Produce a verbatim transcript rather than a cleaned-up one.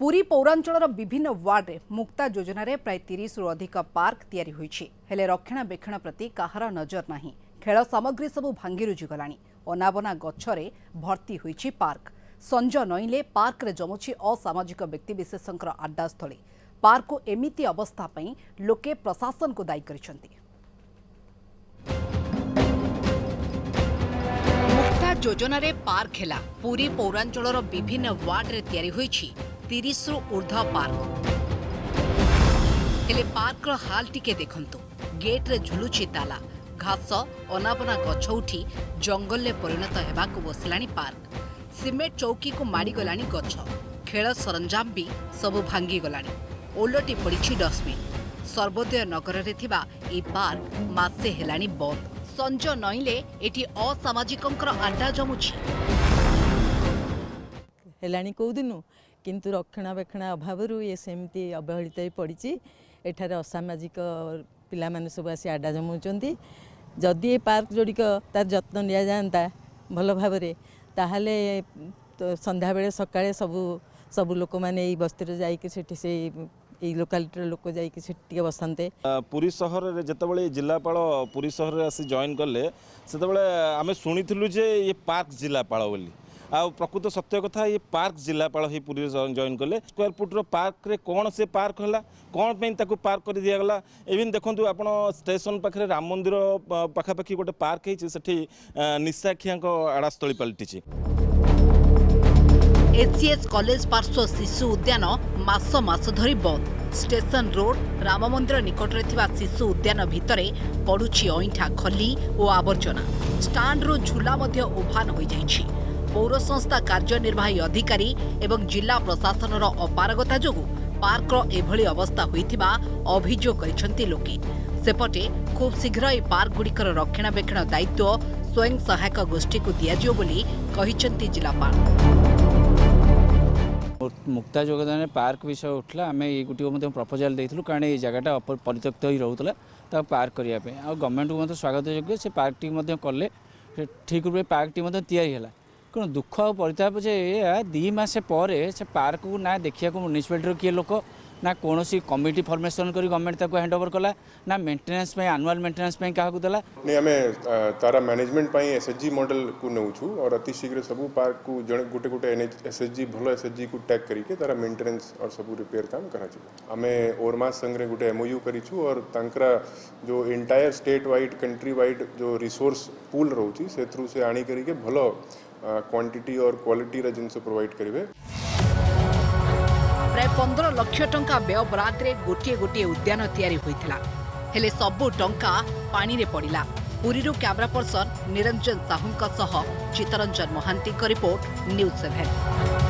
पुरी पौरांचल विभिन्न वार्ड में मुक्ता योजना प्राय तीस रु अधिक पार्क तैयारी होईछि, हेले रक्षणाबेक्षण प्रति कहार नजर नाही। खेल सामग्री सबू भांगिरुजिगला, अनाबना गछरे भर्ती होईछि पार्क। संज नईले पार्क रे जमुछि असामाजिक व्यक्तिविशेषर आड्डास्थली। पार्क को एमिती अवस्था पई लोके प्रशासन को दायी करिसंती। मुक्ता योजना रे पार्क हेला पुरी पौरांचल विभिन्न वार्ड रे तैयारी होईछि तीस रु ऊर्ध्व पार्क। हेले पार्क हाल टिके देखंतु, गेट रे झुलुछि ताला, घास अनाबना गछ उठी जंगल रे परिणत हेबाकु बसलाणी पार्क। सीमेंट चौकी को माड़ी गलाणी गछ, खेल सरंजाम भी सबु भांगी गलाणी, ओलटी पड़ी डस्टबिन। सर्वोदय नगर रे थिबा ए पार्क मासे हेलाणी बंद। संज नईले एटी असामाजिकंकर आड्डा जमुछि हेलाणी को दिनु, किंतु रक्षणाबेक्षण अभाव ये सेमती अवहेलित पड़ी। एठार असामाजिक पिला माने सब आसी आड्डा जमाउछंती। जदि ए पार्क जोड़िक तार जत्न लिया जाता भल भाव में, ताहले तो संध्या बेले सकाळे सबू सबू लोक मैंने बस्ती जाइए से लोकालिटी लोक जाइए बसते। पुरी सहर रे जितेबाला जिलापाल पुरी सहर रे आसी जॉइन करले, सेतेबाला आमे सुनिथिलु जे ये पार्क जिलापाल बोली। आ प्रकृत सत्य कथा ये पार्क जिलापाल ही पुरी जॉइन कले। स्क्वायर फुट रो पार्क रे कौन से पार्क होला, कौन पे ताकू पार्क कर दिया गला। इवन देखंतु आपण स्टेशन पाखरे राम मंदिर पाखापाखी गोटे पार्क है, सेठी निशाखिया को आड़ास्थली पलटी। एचसीएस कॉलेज पार्श्व शिशु उद्यान मास मास धरी बंद। स्टेशन रोड राम मंदिर निकटरे थिबा शिशु उद्यान भितरे पडुछि अइंठा खली और आवर्जना। स्टांड रो झूला मध्य ओभान होई जाईछि। पौर संस्था कार्यनिर्वाही अधिकारी एवं जिला प्रशासन अपारगता जोगु पार्कर एभली अवस्था होइथिबा अभियोग करिसंती लोके। सेपटे खूब शीघ्र ए पार्क गुड़िकर रक्षणाबेक्षण दायित्व स्वयं सहायक गोष्ठी को दियाजियो बोली कहिसंती जिलापाल। मुक्ता योजना पार्क विषय उठला, आम ये गोटे प्रपोजाल देइथिलु कारण ये जगहटा परित्यक्त ही रहउतला ता पार्क करिया पे। आ गवर्नमेंट को स्वागत योग्य से पार्क टी मध्ये करले, ठीक रूप पार्क टी मध्ये तयारी हला। कौन दुख और परिताप जे दी मस पर पार्क को ना देखा म्यूनिसिपालिटी किए लोक ना कौन कमिटी फॉर्मेशन कर गवर्नमेंट हैंडओवर कला ना मेंटेनेंस आनुआल मेंटेनेंस क्या देला नहीं। आम तारा मैनेजमेंट एसएचजी मॉडल को नौचु और अति शीघ्र सब पार्क को जड़े गोटे गोटे एसएचजी भल एसएचजी को टैग करके तारा मेंटेनेंस और सब रिपेयर काम करामे। ओरमा संगे गोटे एमओयू करूँ और तांकरा जो entire state wide country wide जो रिसोर्स पूल रोचे से थ्रू से आनी करके भल क्वांटिटी और क्वालिटी रा जिनसे प्रोवाइड करेंगे। प्राय पंद्रह लक्ष टंका व्यय बराद रे गोटे गोटे उद्यान तैयारी होइथिला, हेले सबु टंका पानी रे पड़िला। पुरी रो कैमरा पर्सन निरंजन साहू का सह चितरंजन महांती का रिपोर्ट न्यूज़ सेवन।